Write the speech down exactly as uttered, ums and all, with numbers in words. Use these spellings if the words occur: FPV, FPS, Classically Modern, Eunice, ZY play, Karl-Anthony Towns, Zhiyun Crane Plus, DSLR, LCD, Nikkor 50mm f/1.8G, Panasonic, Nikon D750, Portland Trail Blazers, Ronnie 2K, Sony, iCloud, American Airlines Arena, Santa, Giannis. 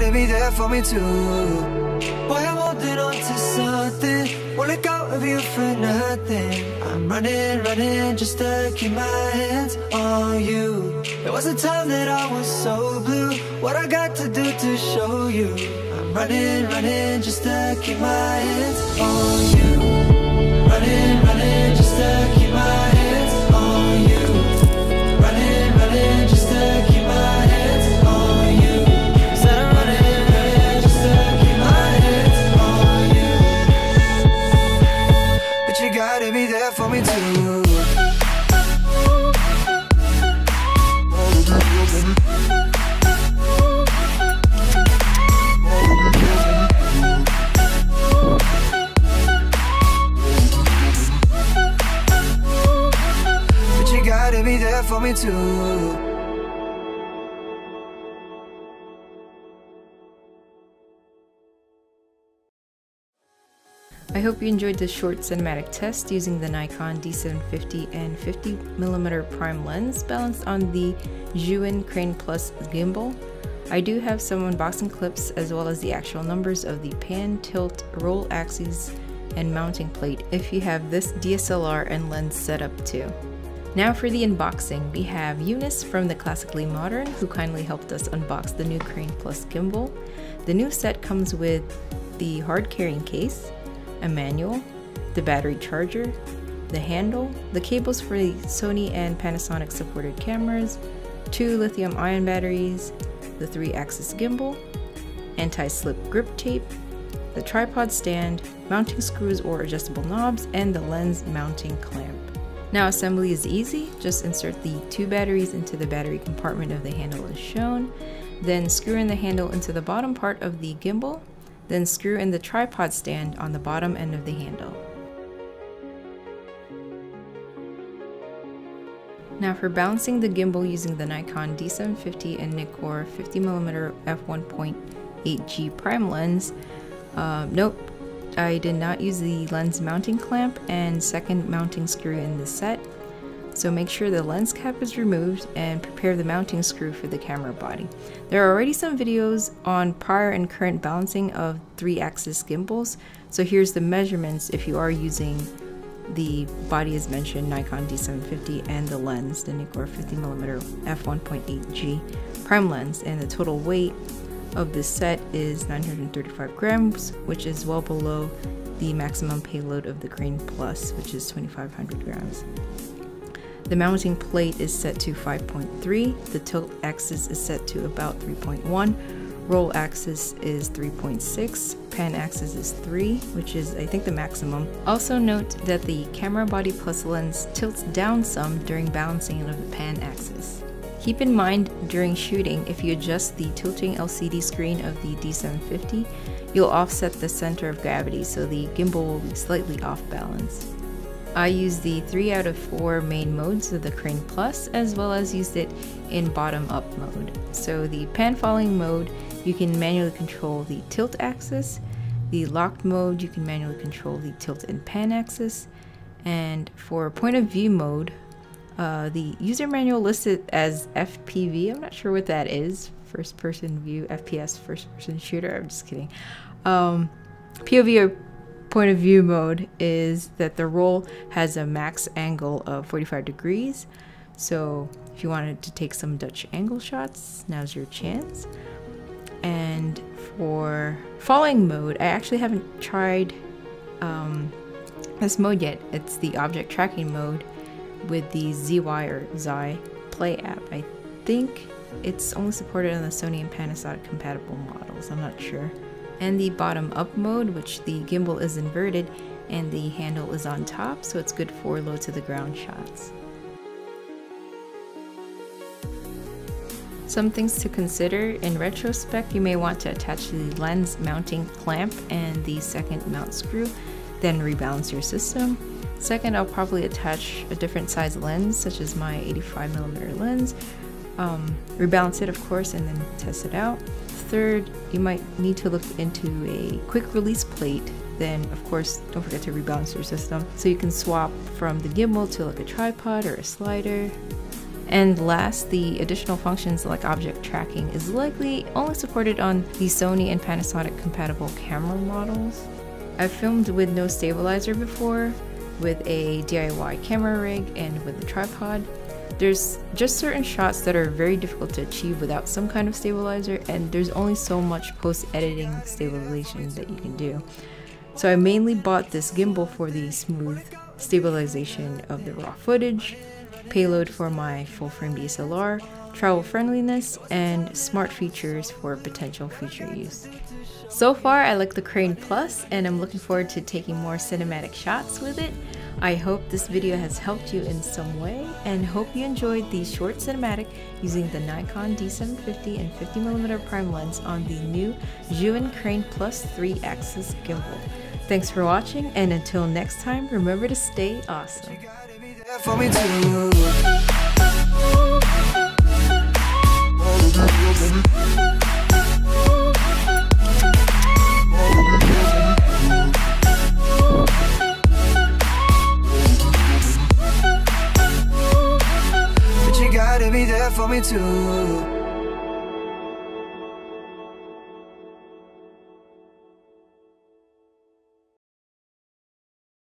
to be there for me too. Why I'm holding on to something, won't let go of you for nothing. I'm running, running just to keep my hands on you. There was a time that I was so blue, what I got to do to show you. I'm running, running just to keep my hands on you. Running, running just to keep my hands on you. Running, running just to keep my hands on you. Me too. I hope you enjoyed this short cinematic test using the Nikon D seven fifty and fifty millimeter prime lens balanced on the Zhiyun Crane Plus gimbal. I do have some unboxing clips as well as the actual numbers of the pan, tilt, roll axes, and mounting plate if you have this D S L R and lens setup too. Now for the unboxing, we have Eunice from the Classically Modern who kindly helped us unbox the new Crane Plus gimbal. The new set comes with the hard carrying case, a manual, the battery charger, the handle, the cables for the Sony and Panasonic supported cameras, two lithium ion batteries, the three axis gimbal, anti-slip grip tape, the tripod stand, mounting screws or adjustable knobs, and the lens mounting clamp. Now assembly is easy, just insert the two batteries into the battery compartment of the handle as shown, then screw in the handle into the bottom part of the gimbal, then screw in the tripod stand on the bottom end of the handle. Now for balancing the gimbal using the Nikon D seven fifty and Nikkor fifty millimeter f one point eight G prime lens, uh, nope. I did not use the lens mounting clamp and second mounting screw in the set, so make sure the lens cap is removed and prepare the mounting screw for the camera body. There are already some videos on prior and current balancing of three axis gimbals, so here's the measurements if you are using the body as mentioned Nikon D seven fifty and the lens, the Nikkor fifty millimeter f one point eight G prime lens, and the total weight of this set is nine hundred thirty-five grams, which is well below the maximum payload of the Crane Plus, which is twenty-five hundred grams. The mounting plate is set to five point three, the tilt axis is set to about three point one, roll axis is three point six, pan axis is three, which is I think the maximum. Also note that the camera body plus lens tilts down some during balancing of the pan axis. Keep in mind during shooting, if you adjust the tilting L C D screen of the D seven fifty, you'll offset the center of gravity, so the gimbal will be slightly off balance. I used the three out of four main modes of the Crane Plus, as well as used it in bottom-up mode. So the pan-following mode, you can manually control the tilt axis. The locked mode, you can manually control the tilt and pan axis. And for point of view mode, Uh, the user manual lists it as F P V. I'm not sure what that is. First person view, F P S, first person shooter. I'm just kidding. Um, P O V or point of view mode is that the roll has a max angle of forty-five degrees. So if you wanted to take some Dutch angle shots, now's your chance. And for following mode, I actually haven't tried um, this mode yet. It's the object tracking mode with the Z Y or Z Y play app. I think it's only supported on the Sony and Panasonic compatible models, I'm not sure. And the bottom up mode, which the gimbal is inverted and the handle is on top, so it's good for low to the ground shots. Some things to consider in retrospect, you may want to attach the lens mounting clamp and the second mount screw, then rebalance your system. Second, I'll probably attach a different size lens, such as my eighty-five millimeter lens, um, rebalance it of course, and then test it out. Third, you might need to look into a quick release plate, then of course don't forget to rebalance your system so you can swap from the gimbal to like a tripod or a slider. And last, the additional functions like object tracking is likely only supported on the Sony and Panasonic compatible camera models. I've filmed with no stabilizer before, with a D I Y camera rig, and with a tripod. There's just certain shots that are very difficult to achieve without some kind of stabilizer, and there's only so much post-editing stabilization that you can do. So I mainly bought this gimbal for the smooth stabilization of the raw footage, payload for my full-frame D S L R, travel friendliness, and smart features for potential future use. So far, I like the Crane Plus, and I'm looking forward to taking more cinematic shots with it. I hope this video has helped you in some way, and hope you enjoyed the short cinematic using the Nikon D seven fifty and fifty millimeter prime lens on the new Zhiyun Crane Plus three axis gimbal. Thanks for watching, and until next time, remember to stay awesome. For me too.